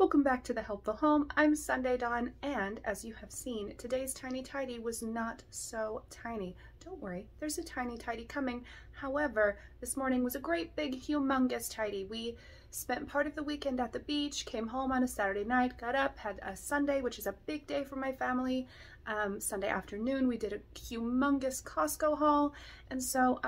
Welcome back to the Helpful Home. I'm Sunday Dawn, and as you have seen, today's Tiny Tidy was not so tiny. Don't worry, there's a Tiny Tidy coming. However, this morning was a great big humongous tidy. We spent part of the weekend at the beach, came home on a Saturday night, got up, had a Sunday, which is a big day for my family. Sunday afternoon, we did a humongous Costco haul, and so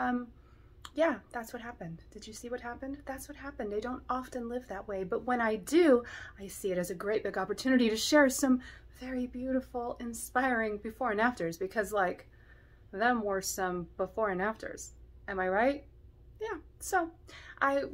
yeah, that's what happened. Did you see what happened? That's what happened. I don't often live that way, but when I do, I see it as a great big opportunity to share some very beautiful, inspiring before and afters, because like, them were some before and afters. Am I right? Yeah. So I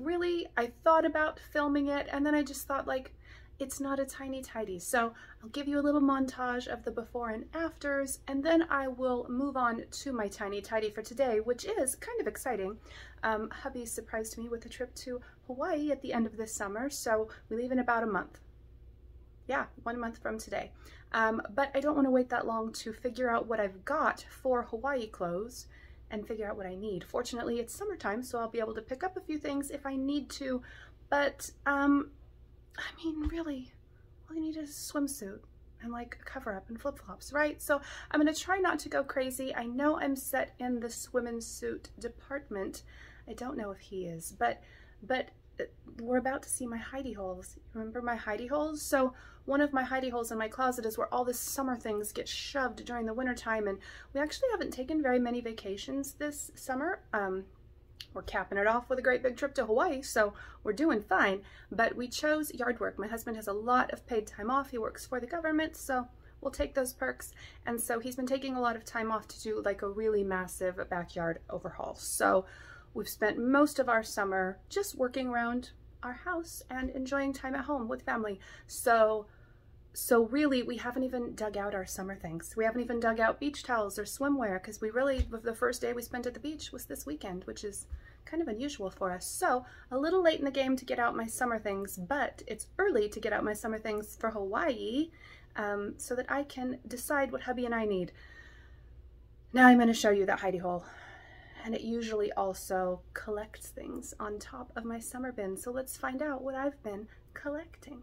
thought about filming it, and then I just thought like, it's not a tiny tidy. So I'll give you a little montage of the before and afters, and then I will move on to my tiny tidy for today, which is kind of exciting. Hubby surprised me with a trip to Hawaii at the end of this summer. So we leave in about a month. Yeah, 1 month from today. But I don't want to wait that long to figure out what I've got for Hawaii clothes and figure out what I need. Fortunately, it's summertime, so I'll be able to pick up a few things if I need to, but I mean, really, all you need is a swimsuit and like a cover-up and flip-flops, right? So I'm going to try not to go crazy. I know I'm set in the swim suit department. I don't know if he is, but we're about to see my hidey holes. Remember my hidey holes? So one of my hidey holes in my closet is where all the summer things get shoved during the winter time, and we actually haven't taken very many vacations this summer. We're capping it off with a great big trip to Hawaii, so we're doing fine, but we chose yard work. My husband has a lot of paid time off. He works for the government, so we'll take those perks, and so he's been taking a lot of time off to do like a really massive backyard overhaul. So we've spent most of our summer just working around our house and enjoying time at home with family. So really, we haven't even dug out our summer things. We haven't even dug out beach towels or swimwear, because we really, the first day we spent at the beach was this weekend, which is kind of unusual for us. So a little late in the game to get out my summer things, but it's early to get out my summer things for Hawaii, so that I can decide what hubby and I need. Now I'm going to show you that hidey hole, and it usually also collects things on top of my summer bin. So let's find out what I've been collecting.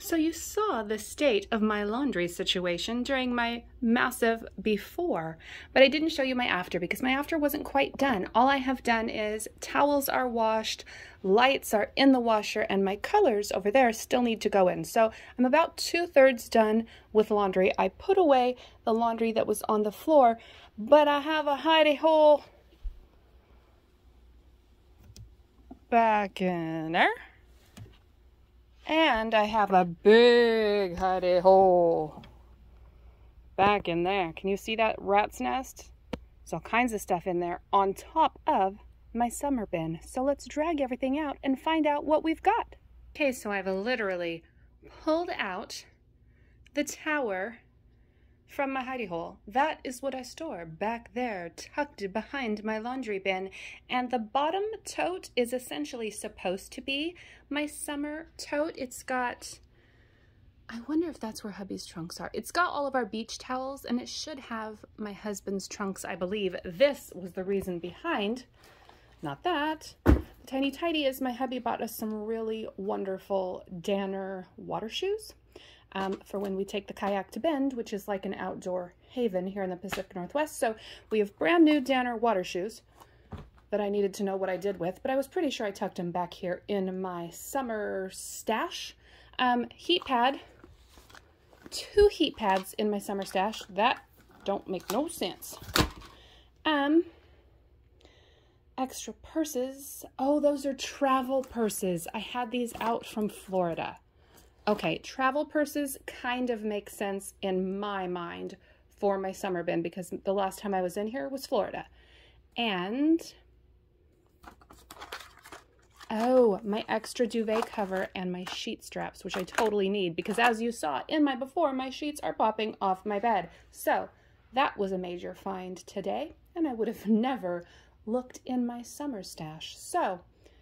So you saw the state of my laundry situation during my massive before, but I didn't show you my after because my after wasn't quite done. All I have done is towels are washed, lights are in the washer, and my colors over there still need to go in. So I'm about 2/3 done with laundry. I put away the laundry that was on the floor, but I have a hidey hole back in there. And I have a big hidey hole back in there. Can you see that rat's nest? There's all kinds of stuff in there on top of my summer bin. So let's drag everything out and find out what we've got. Okay, so I've literally pulled out the tower from my hidey hole. That is what I store back there, tucked behind my laundry bin. And the bottom tote is essentially supposed to be my summer tote. It's got, I wonder if that's where hubby's trunks are. It's got all of our beach towels, and it should have my husband's trunks, I believe. This was the reason behind, not that. The tiny tidy is my hubby bought us some really wonderful Danner water shoes. For when we take the kayak to Bend, which is like an outdoor haven here in the Pacific Northwest. So we have brand new Danner water shoes that I needed to know what I did with, but I was pretty sure I tucked them back here in my summer stash. Heat pad, 2 heat pads in my summer stash. That don't make no sense. Extra purses. Oh, those are travel purses. I had these out from Florida. Okay, travel purses kind of make sense in my mind for my summer bin because the last time I was in here was Florida. And, oh, my extra duvet cover and my sheet straps, which I totally need because as you saw in my before, my sheets are popping off my bed. So that was a major find today, and I would have never looked in my summer stash. So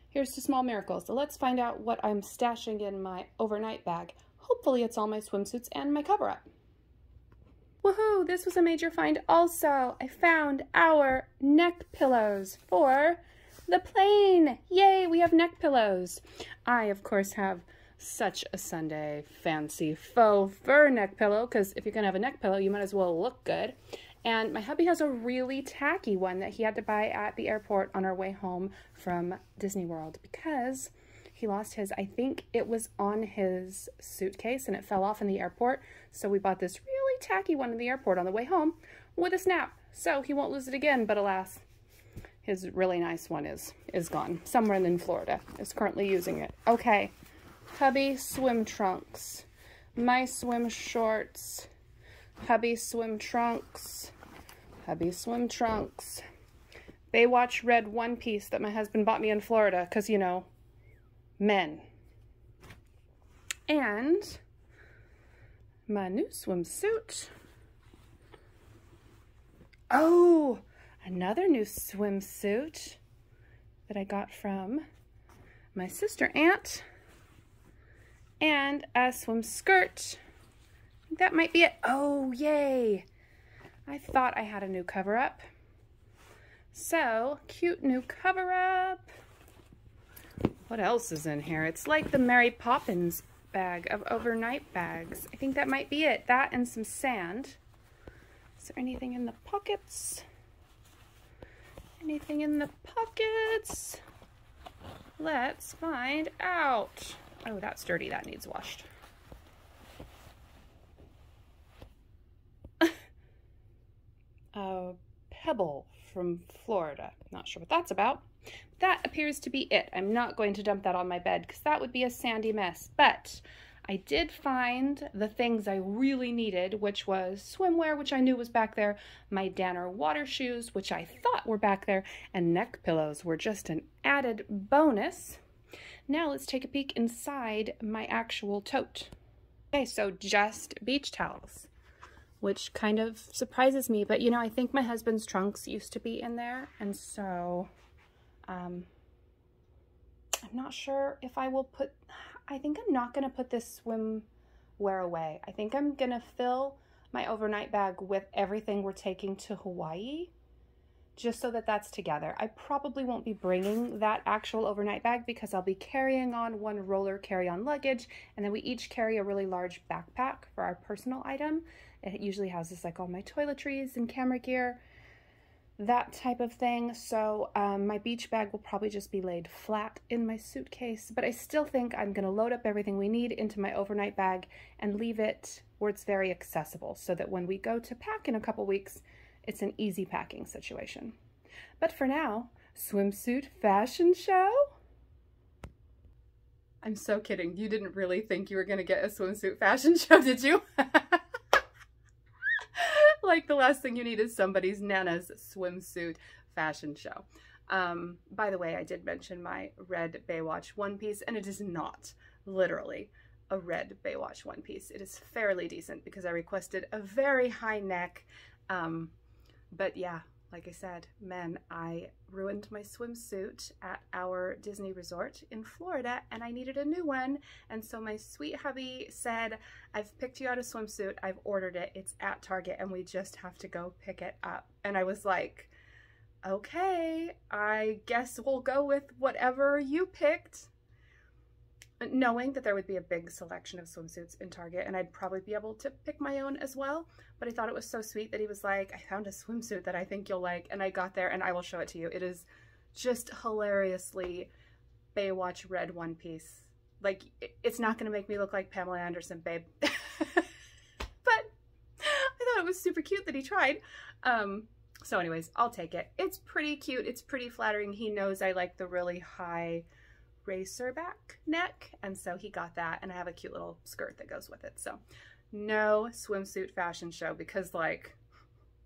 here's to small miracles. So let's find out what I'm stashing in my overnight bag. Hopefully it's all my swimsuits and my cover-up. Woohoo! This was a major find also. I found our neck pillows for the plane. Yay, we have neck pillows. I, of course, have such a Sunday fancy faux fur neck pillow, because if you're going to have a neck pillow, you might as well look good. And my hubby has a really tacky one that he had to buy at the airport on our way home from Disney World because he lost his, I think it was on his suitcase and it fell off in the airport. So we bought this really tacky one in the airport on the way home with a snap. So he won't lose it again, but alas, his really nice one is gone. Someone in Florida is currently using it. Okay. Hubby swim trunks, my swim shorts, hubby swim trunks, hubby swim trunks, Baywatch red one piece that my husband bought me in Florida because, you know, men, and my new swimsuit. Oh, another new swimsuit that I got from my sister aunt. And a swim skirt. I think that might be it. Oh, yay. I thought I had a new cover-up. So, cute new cover-up. What else is in here? It's like the Mary Poppins bag of overnight bags. I think that might be it. That and some sand. Is there anything in the pockets? Anything in the pockets? Let's find out. Oh, that's dirty. That needs washed. A pebble from Florida. Not sure what that's about. That appears to be it. I'm not going to dump that on my bed because that would be a sandy mess. But I did find the things I really needed, which was swimwear, which I knew was back there, my Danner water shoes, which I thought were back there, and neck pillows were just an added bonus. Now let's take a peek inside my actual tote. Okay, so just beach towels, which kind of surprises me, but you know, I think my husband's trunks used to be in there, and so I'm not sure if I will put, I think I'm not going to put this swimwear away. I think I'm going to fill my overnight bag with everything we're taking to Hawaii, just so that that's together. I probably won't be bringing that actual overnight bag because I'll be carrying on one roller carry-on luggage, and then we each carry a really large backpack for our personal item. It usually houses like all my toiletries and camera gear, that type of thing. So my beach bag will probably just be laid flat in my suitcase, but I still think I'm gonna load up everything we need into my overnight bag and leave it where it's very accessible so that when we go to pack in a couple weeks, it's an easy packing situation. But for now, swimsuit fashion show? I'm so kidding. You didn't really think you were going to get a swimsuit fashion show, did you? Like the last thing you need is somebody's Nana's swimsuit fashion show. By the way, I did mention my red Baywatch one piece, and it is not literally a red Baywatch one piece. It is fairly decent because I requested a very high neck. But yeah, like I said, men, I ruined my swimsuit at our Disney resort in Florida and I needed a new one. And so my sweet hubby said, I've picked you out a swimsuit. I've ordered it. It's at Target and we just have to go pick it up. And I was like, okay, I guess we'll go with whatever you picked. Knowing that there would be a big selection of swimsuits in Target and I'd probably be able to pick my own as well, but I thought it was so sweet that he was like, I found a swimsuit that I think you'll like, and I got there and I will show it to you. It is just hilariously Baywatch red one piece. Like, it's not going to make me look like Pamela Anderson, babe. But I thought it was super cute that he tried. So anyways, I'll take it. It's pretty cute. It's pretty flattering. He knows I like the really high racer back neck, and so he got that, and I have a cute little skirt that goes with it. So no swimsuit fashion show, because like,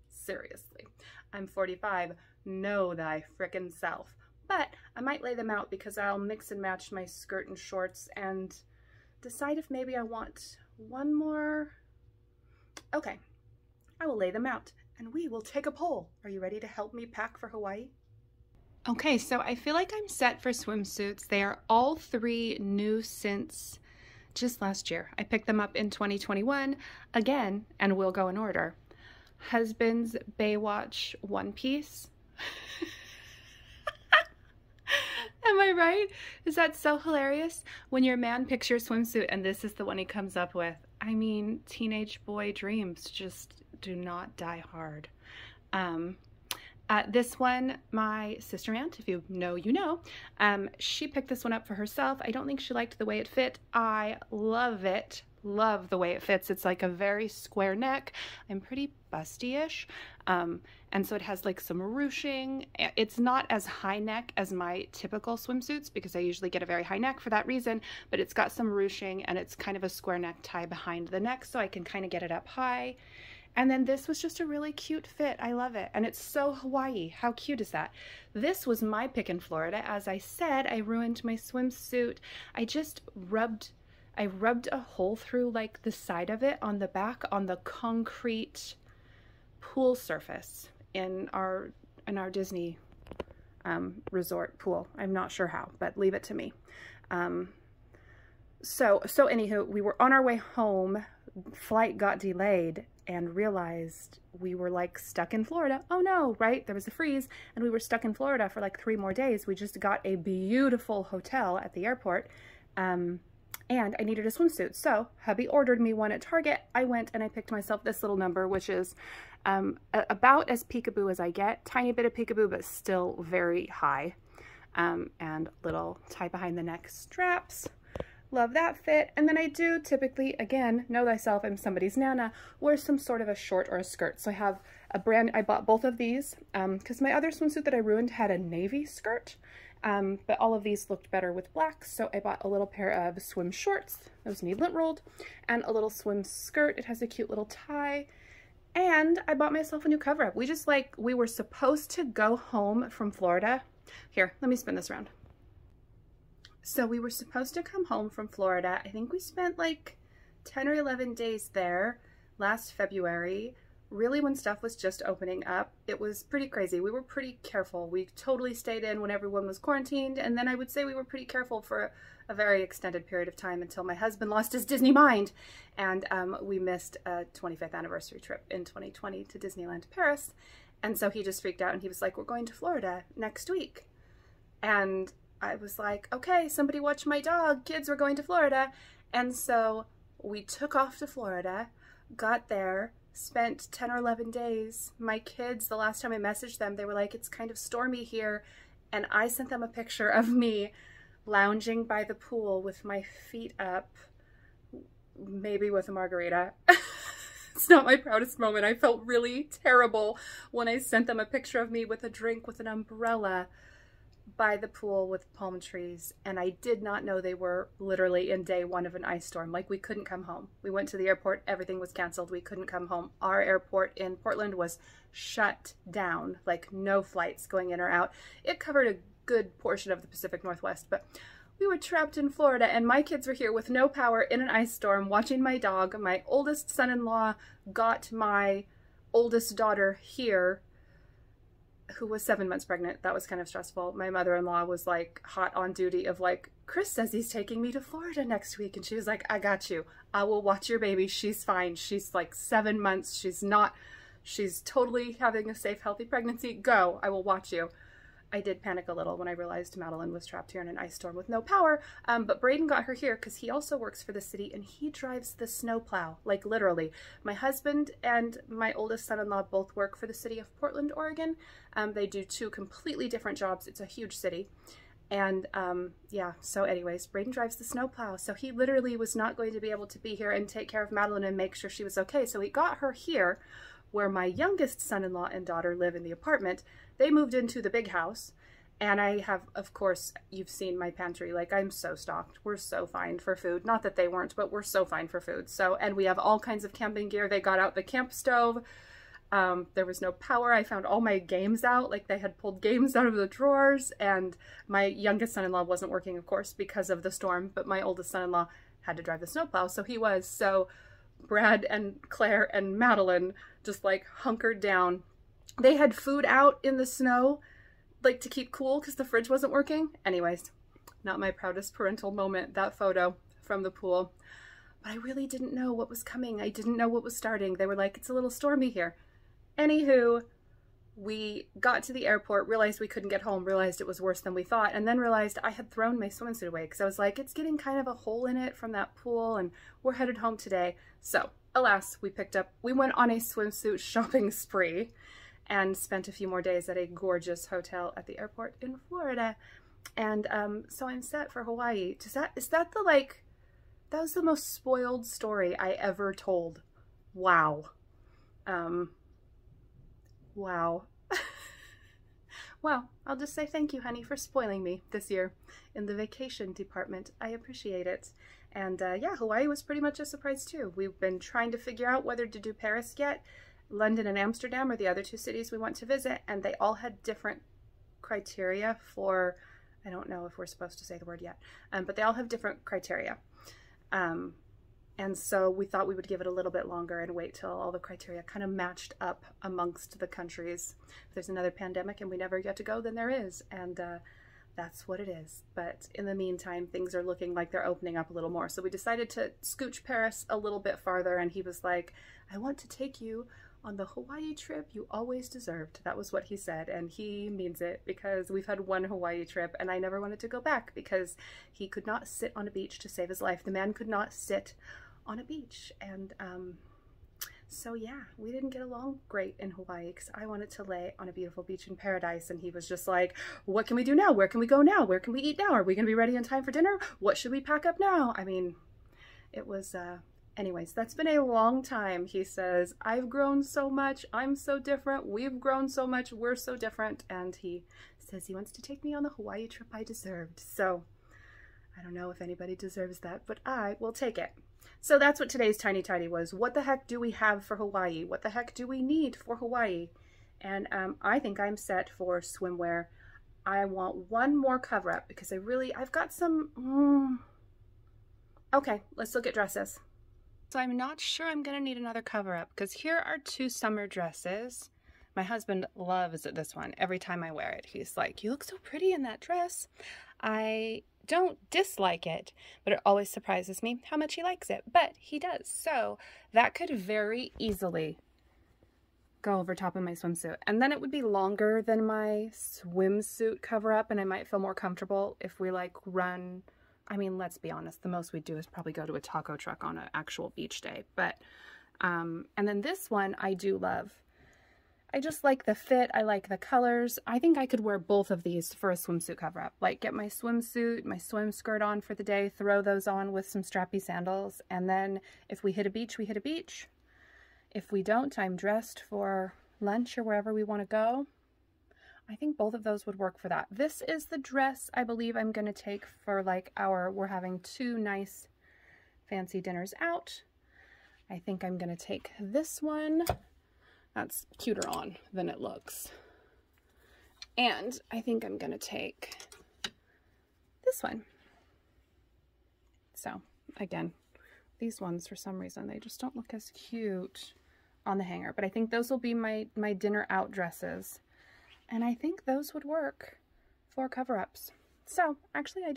seriously, I'm 45, know thy frickin' self. But I might lay them out because I'll mix and match my skirt and shorts and decide if maybe I want one more. Okay, I will lay them out and we will take a poll. Are you ready to help me pack for Hawaii? Okay, so I feel like I'm set for swimsuits. They are all three new since just last year. I picked them up in 2021 again, and we'll go in order. Husband's Baywatch one piece. Am I right? Is that so hilarious? When your man picks your swimsuit and this is the one he comes up with. I mean, teenage boy dreams just do not die hard. This one, my sister aunt, if you know, you know, she picked this one up for herself. I don't think she liked the way it fit. I love it. Love the way it fits. It's like a very square neck. I'm pretty busty-ish. And so it has like some ruching. It's not as high neck as my typical swimsuits because I usually get a very high neck for that reason, but it's got some ruching and it's kind of a square neck tie behind the neck so I can kind of get it up high. And then this was just a really cute fit. I love it. And it's so Hawaii. How cute is that? This was my pick in Florida. As I said, I ruined my swimsuit. I just rubbed a hole through like the side of it on the back on the concrete pool surface in our Disney resort pool. I'm not sure how, but leave it to me. So anywho, we were on our way home. Flight got delayed and realized we were like stuck in Florida. Oh no, right? There was a freeze and we were stuck in Florida for like 3 more days. We just got a beautiful hotel at the airport. And I needed a swimsuit. So hubby ordered me one at Target. I went and I picked myself this little number, which is about as peekaboo as I get. Tiny bit of peekaboo, but still very high. And little tie behind the neck straps. Love that fit. And then I do typically, again, know thyself, I'm somebody's nana, wear some sort of a short or a skirt. So I have a brand, I bought both of these because my other swimsuit that I ruined had a navy skirt. But all of these looked better with black, so I bought a little pair of swim shorts, those need lint rolled, and a little swim skirt. It has a cute little tie, and I bought myself a new cover-up. We just like, we were supposed to go home from Florida. Here, let me spin this around. So we were supposed to come home from Florida. I think we spent like 10 or 11 days there last February. Really when stuff was just opening up, it was pretty crazy. We were pretty careful. We totally stayed in when everyone was quarantined, and then I would say we were pretty careful for a very extended period of time until my husband lost his Disney mind, and we missed a 25th anniversary trip in 2020 to Disneyland Paris, and so he just freaked out and he was like, we're going to Florida next week. And I was like, okay, somebody watch my dog, kids, we're going to Florida. And so we took off to Florida, got there, spent 10 or 11 days. My kids, the last time I messaged them, they were like, it's kind of stormy here. And I sent them a picture of me lounging by the pool with my feet up, maybe with a margarita. It's not my proudest moment. I felt really terrible when I sent them a picture of me with a drink, with an umbrella by the pool with palm trees. And I did not know they were literally in day one of an ice storm. Like, we couldn't come home. We went to the airport, everything was canceled. We couldn't come home. Our airport in Portland was shut down, like no flights going in or out. It covered a good portion of the Pacific Northwest, but we were trapped in Florida and my kids were here with no power in an ice storm watching my dog. My oldest son-in-law got my oldest daughter here, who was 7 months pregnant. That was kind of stressful. My mother-in-law was like hot on duty of like, Chris says he's taking me to Florida next week. And she was like, I got you. I will watch your baby. She's fine. She's like 7 months. She's totally having a safe, healthy pregnancy. Go, I will watch you. I did panic a little when I realized Madeline was trapped here in an ice storm with no power. But Braden got her here because he also works for the city and he drives the snowplow, like literally. My husband and my oldest son-in-law both work for the city of Portland, Oregon. They do 2 completely different jobs. It's a huge city. And yeah, so anyways, Braden drives the snowplow. So he literally was not going to be able to be here and take care of Madeline and make sure she was okay. So he got her here where my youngest son-in-law and daughter live in the apartment. They moved into the big house, and I have, of course, you've seen my pantry. Like, I'm so stocked. We're so fine for food. Not that they weren't, but we're so fine for food. So, and we have all kinds of camping gear. They got out the camp stove. There was no power. I found all my games out. Like, they had pulled games out of the drawers, and my youngest son-in-law wasn't working, of course, because of the storm, but my oldest son-in-law had to drive the snowplow, so he was. So Brad and Claire and Madeline just like hunkered down. They had food out in the snow, like to keep cool because the fridge wasn't working. Anyways, not my proudest parental moment, that photo from the pool. But I really didn't know what was coming. I didn't know what was starting. They were like, it's a little stormy here. Anywho, we got to the airport, realized we couldn't get home, realized it was worse than we thought, and then realized I had thrown my swimsuit away because I was like, it's getting kind of a hole in it from that pool and we're headed home today. So alas, we went on a swimsuit shopping spree and spent a few more days at a gorgeous hotel at the airport in Florida. And so I'm set for Hawaii. Is that the, like, that was the most spoiled story I ever told. Wow. Wow. Well, I'll just say thank you, honey, for spoiling me this year in the vacation department. I appreciate it. And yeah, Hawaii was pretty much a surprise too. We've been trying to figure out whether to do Paris yet. London and Amsterdam are the other two cities we want to visit, and they all had different criteria for, I don't know if we're supposed to say the word yet, but they all have different criteria. And so we thought we would give it a little bit longer and wait till all the criteria kind of matched up amongst the countries. If there's another pandemic and we never get to go, then there is, and that's what it is. But in the meantime, things are looking like they're opening up a little more. So we decided to scooch Paris a little bit farther, and he was like, I want to take you on the Hawaii trip you always deserved. That was what he said, and he means it, because we've had one Hawaii trip and I never wanted to go back because he could not sit on a beach to save his life. The man could not sit on a beach. And so yeah, we didn't get along great in Hawaii because I wanted to lay on a beautiful beach in paradise, and he was just like, what can we do now? Where can we go now? Where can we eat now? Are we gonna be ready in time for dinner? What should we pack up now? I mean, it was anyways, that's been a long time. He says, I've grown so much, I'm so different, we've grown so much, we're so different, and he says he wants to take me on the Hawaii trip I deserved. So I don't know if anybody deserves that, but I will take it. So that's what today's Tiny Tidy was. What the heck do we have for Hawaii? What the heck do we need for Hawaii? And I think I'm set for swimwear. I want one more cover-up because I've got some... Okay, let's look at dresses. So I'm not sure I'm gonna need another cover-up because here are two summer dresses. My husband loves this one. Every time I wear it, he's like, you look so pretty in that dress. I don't dislike it, but it always surprises me how much he likes it, but he does. So that could very easily go over top of my swimsuit. And then it would be longer than my swimsuit cover-up, and I might feel more comfortable if we like run. I mean, let's be honest, the most we'd do is probably go to a taco truck on an actual beach day. But, and then this one I do love. I just like the fit. I like the colors. I think I could wear both of these for a swimsuit cover-up. Like, get my swimsuit, my swim skirt on for the day, throw those on with some strappy sandals. And then if we hit a beach, we hit a beach. If we don't, I'm dressed for lunch or wherever we want to go. I think both of those would work for that. This is the dress I believe I'm going to take for like we're having two nice fancy dinners out. I think I'm going to take this one. That's cuter on than it looks. And I think I'm going to take this one. So again, these ones for some reason, they just don't look as cute on the hanger, but I think those will be my dinner out dresses. And I think those would work for cover-ups. So actually, I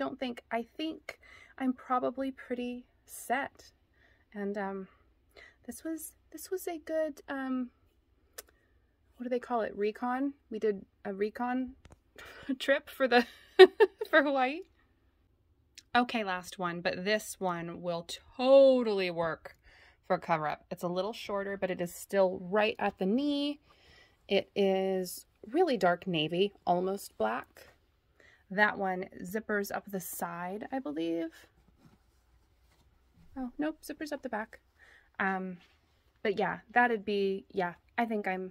think I'm probably pretty set. And this was a good, what do they call it? Recon? We did a recon trip for the, for Hawaii. Okay, last one, but this one will totally work for cover-up. It's a little shorter, but it is still right at the knee. It is really dark navy, almost black. That one zippers up the side, I believe. Oh, nope, zippers up the back. But yeah, that'd be, yeah, I think I'm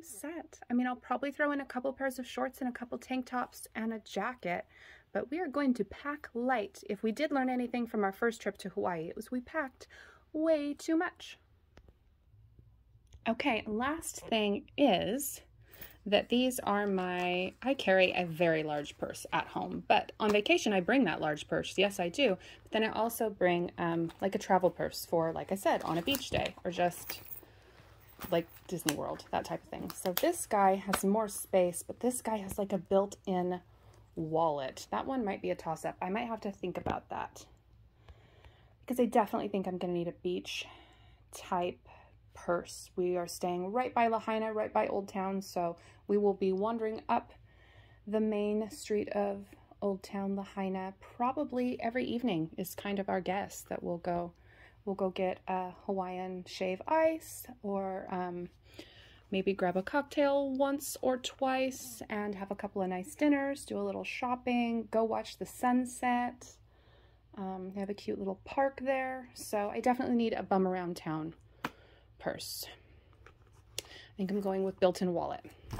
set. I mean, I'll probably throw in a couple pairs of shorts and a couple tank tops and a jacket, but we are going to pack light. If we did learn anything from our first trip to Hawaii, it was we packed way too much. Okay, last thing is that these are I carry a very large purse at home, but on vacation I bring that large purse. Yes, I do. But then I also bring like a travel purse for, like I said, on a beach day or just like Disney World, that type of thing. So this guy has more space, but this guy has like a built-in wallet. That one might be a toss-up. I might have to think about that because I definitely think I'm going to need a beach type purse. We are staying right by Lahaina, right by Old Town, so we will be wandering up the main street of Old Town Lahaina probably every evening is kind of our guess that we'll go. We'll go get a Hawaiian shave ice, or maybe grab a cocktail once or twice and have a couple of nice dinners, do a little shopping, go watch the sunset. They have a cute little park there, so I definitely need a bum around town purse. I think I'm going with built-in wallet. I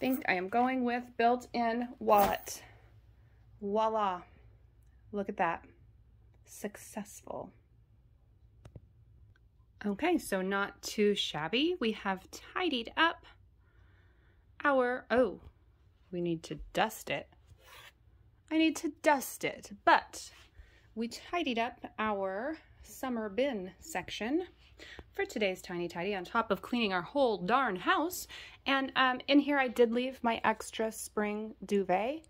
think I am going with built-in wallet. Voila. Look at that. Successful. Okay, so not too shabby. We have tidied up our, oh, we need to dust it. I need to dust it, but we tidied up our summer bin section for today's Tiny Tidy on top of cleaning our whole darn house. And in here I did leave my extra spring duvet.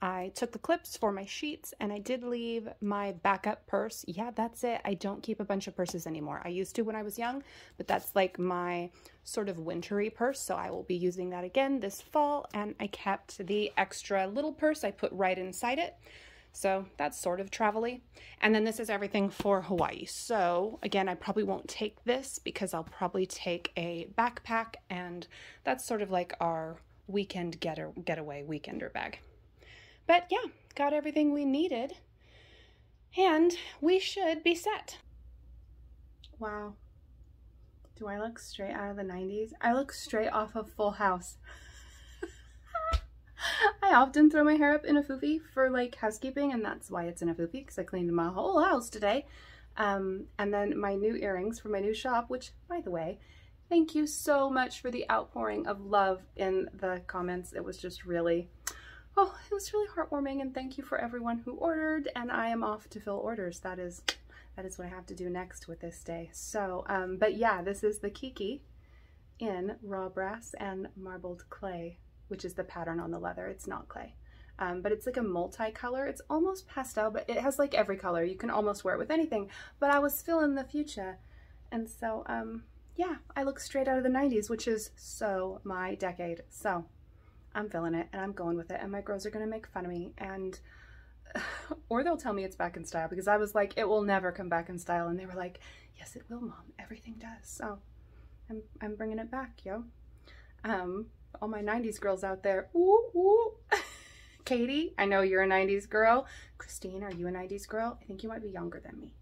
I took the clips for my sheets, and I did leave my backup purse. Yeah, that's it. I don't keep a bunch of purses anymore. I used to when I was young, but that's like my sort of wintry purse, so I will be using that again this fall, and I kept the extra little purse I put right inside it. So that's sort of travel-y. And then this is everything for Hawaii. So again, I probably won't take this because I'll probably take a backpack, and that's sort of like our weekend getaway weekender bag. But yeah, got everything we needed, and we should be set. Wow. Do I look straight out of the 90s? I look straight off of Full House. I often throw my hair up in a foofy for like housekeeping, and that's why it's in a foofy, because I cleaned my whole house today. And then my new earrings from my new shop, which, by the way, thank you so much for the outpouring of love in the comments. It was just really... oh, it was really heartwarming, and thank you for everyone who ordered, and I am off to fill orders. That is what I have to do next with this day. So, but yeah, this is the Kiki in raw brass and marbled clay, which is the pattern on the leather. It's not clay, but it's like a multi-color. It's almost pastel, but it has like every color. You can almost wear it with anything, but I was feeling the future. And so, yeah, I look straight out of the 90s, which is so my decade. So I'm feeling it, and I'm going with it, and my girls are going to make fun of me, and or they'll tell me it's back in style, because I was like, it will never come back in style, and they were like, yes it will, Mom, everything does. So I'm bringing it back, yo. All my 90s girls out there, ooh, ooh. Katie, I know you're a 90s girl. Christine, are you a 90s girl? I think you might be younger than me.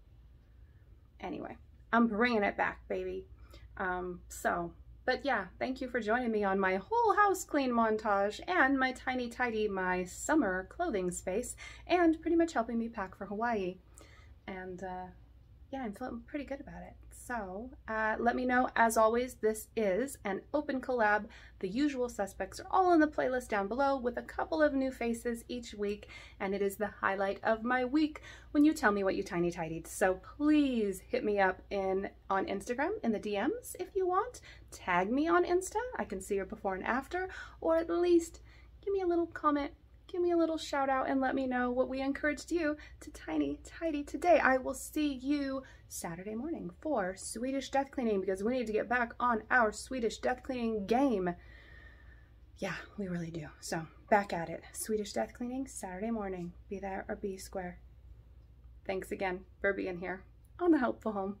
Anyway, I'm bringing it back, baby. But yeah, thank you for joining me on my whole house clean montage and my Tiny Tidy, my summer clothing space, and pretty much helping me pack for Hawaii. And yeah, I'm feeling pretty good about it. So let me know, as always, this is an open collab. The usual suspects are all in the playlist down below with a couple of new faces each week. And it is the highlight of my week when you tell me what you Tiny Tidied. So please hit me up on Instagram in the DMs if you want. Tag me on Insta. I can see your before and after, or at least give me a little comment. Give me a little shout out and let me know what we encouraged you to Tiny Tidy today. I will see you Saturday morning for Swedish death cleaning, because we need to get back on our Swedish death cleaning game. Yeah, we really do. So back at it. Swedish death cleaning Saturday morning. Be there or be square. Thanks again for being here on The Helpful Home.